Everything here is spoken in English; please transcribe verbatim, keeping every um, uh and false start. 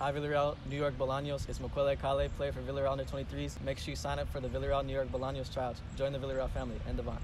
Hi Villarreal, New York Bolaños. It's Akale, player for Villarreal under twenty-threes. Make sure you sign up for the Villarreal New York Bolaños tryouts. Join the Villarreal family. End of on.